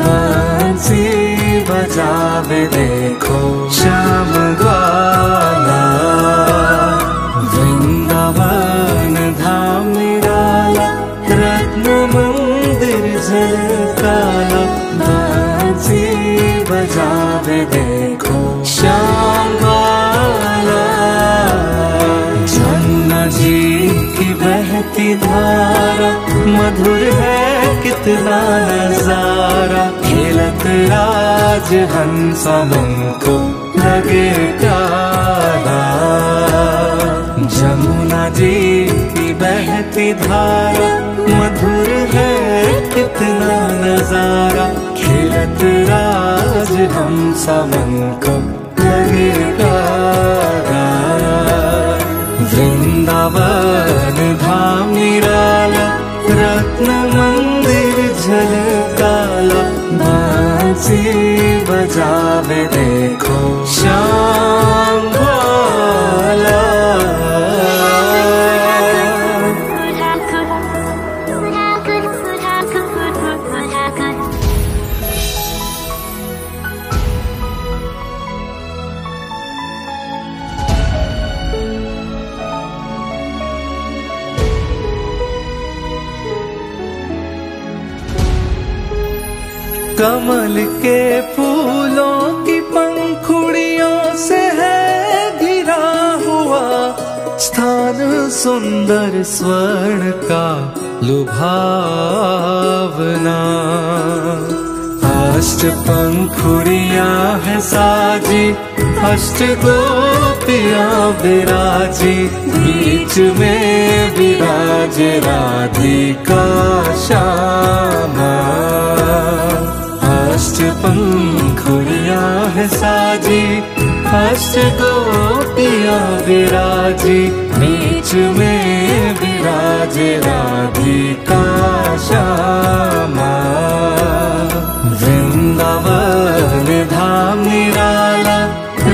बंसी बजावे देखो श्याम ग्वाला, वृंदावन धाम निराला, रत्न मंदिर झलकाला, बंसी बजावे देखो श्याम ग्वाला। जमुना जी की बहती धारा, मधुर है कितना नजारा, खेलत राज हंस हमको लगे प्यारा। जमुना जी की बहती धारा, मधुर है कितना नजारा, खेलत राज हंस हमको लगे प्यारा। वृंदावन धाम निराला, रत्न मंदिर झलकाला, बांसी बजावे देखो श्याम ग्वाला। कमल के फूलों की पंखुड़ियों से है घिरा हुआ स्थान सुंदर स्वर्ण का लुभावना। अष्ट पंखुड़ियां है साजी, अष्ट गोपियां विराजी, बीच में विराज राधिका श्यामा। अष्ट पंखुड़ियां है साजी, अष्ट गोपियां विराजी, बीच में विराज राधिका श्यामा। वृंदावन धाम निराला,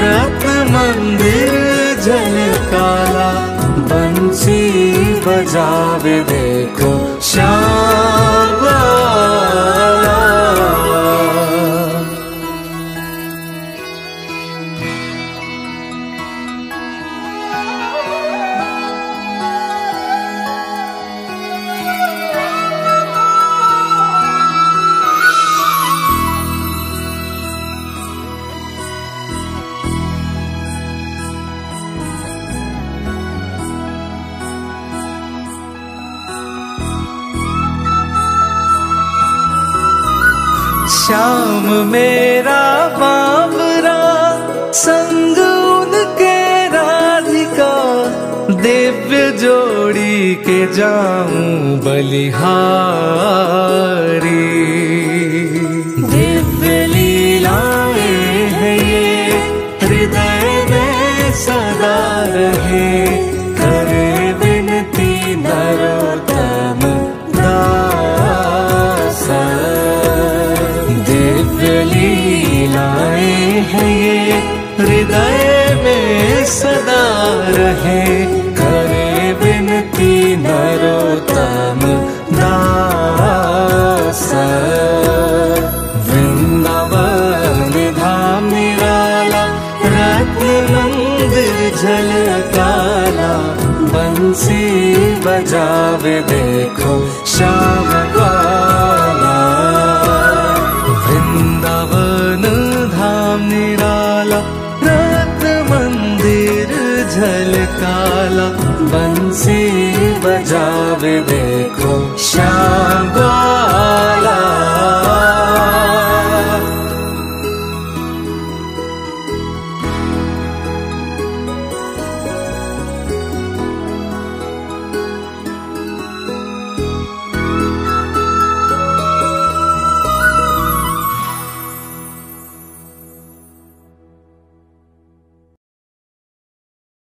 रत्न मंदिर झलकाला, बंसी बजावे देखो श्याम ग्वाला। श्याम मेरा बाबरा, संग उनके राधिका, दिव्य जोड़ी के जाऊं बलिहारी। दिव्य लीलाएं हैं ये, हृदय में सदा रहे, करे विनती नरोत्तम दासा। लीलाएं हैं ये, हृदय में सदा रहे, करे विनती नरोत्तम दासा। वृंदावन धाम निराला, रत्न मंदिर झलकाला, बंसी बजावे देखो श्याम ग्वाला। वृंदावन धाम निराला, रत्न मंदिर झलकाला, बंसी बजावे देखो श्याम।